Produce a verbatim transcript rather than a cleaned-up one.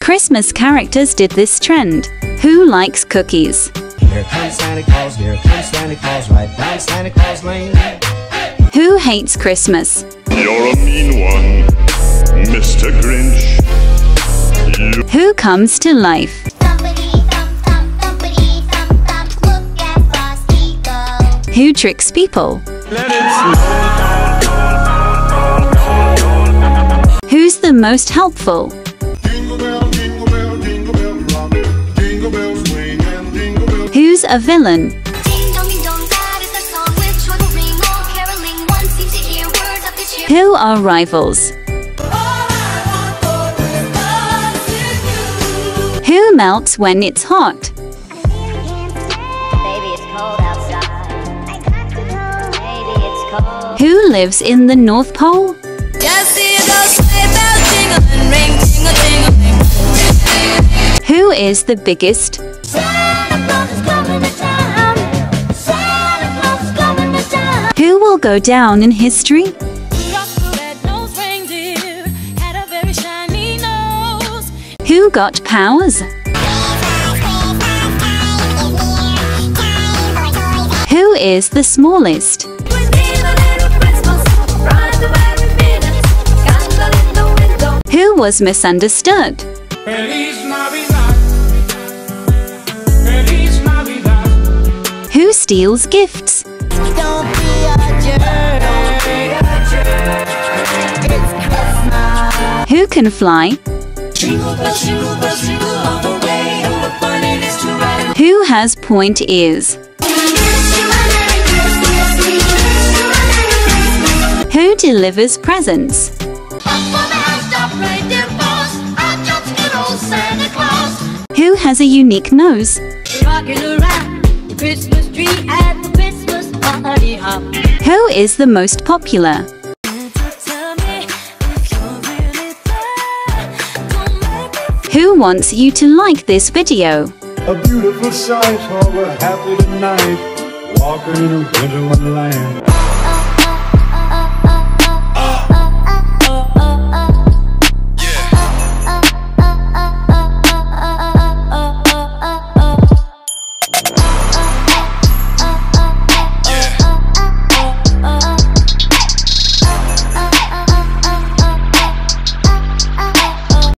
Christmas characters did this trend. Who likes cookies? Here comes Santa Claus, here comes Santa Claus, right down Santa Claus Lane. Who hates Christmas? You're a mean one, Mister Grinch. You Who comes to life? Thumpity, thump, thump, thumpity, thump, thump, look at Frosty go. Who tricks people? Let it snow. Who's the most helpful? Who's a villain? Who are rivals? Who melts when it's hot? Who lives in the North Pole? Who is the biggest? Who will go down in history? Who got powers? Who is the smallest? Who was misunderstood? Who steals gifts? Who can fly? Who has point ears? Who delivers presents? Who has a unique nose? Who is the most popular? Who wants you to like this video? A beautiful sight, oh, we're happy tonight, walking in a winter wonderland.